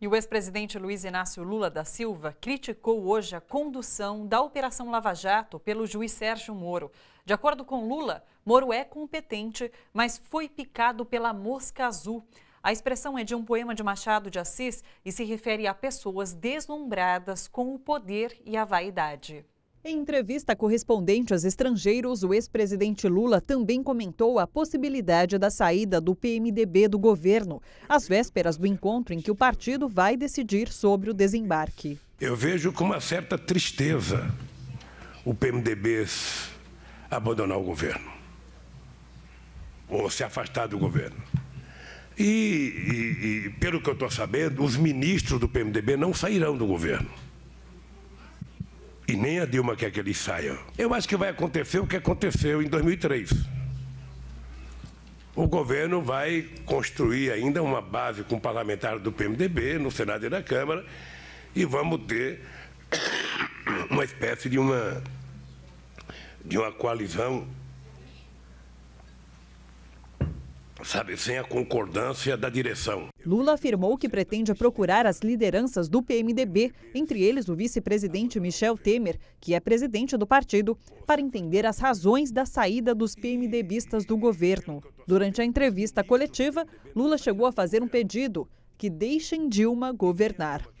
E o ex-presidente Luiz Inácio Lula da Silva criticou hoje a condução da Operação Lava Jato pelo juiz Sérgio Moro. De acordo com Lula, Moro é competente, mas foi picado pela mosca azul. A expressão é de um poema de Machado de Assis e se refere a pessoas deslumbradas com o poder e a vaidade. Em entrevista a correspondentes estrangeiros, o ex-presidente Lula também comentou a possibilidade da saída do PMDB do governo, às vésperas do encontro em que o partido vai decidir sobre o desembarque. Eu vejo com uma certa tristeza o PMDB abandonar o governo, ou se afastar do governo. E pelo que eu estou sabendo, os ministros do PMDB não sairão do governo. E nem a Dilma quer que eles saiam. Eu acho que vai acontecer o que aconteceu em 2003. O governo vai construir ainda uma base com parlamentares do PMDB, no Senado e na Câmara, e vamos ter uma espécie de uma coalizão, sabe, sem a concordância da direção. Lula afirmou que pretende procurar as lideranças do PMDB, entre eles o vice-presidente Michel Temer, que é presidente do partido, para entender as razões da saída dos PMDBistas do governo. Durante a entrevista coletiva, Lula chegou a fazer um pedido: que deixem Dilma governar.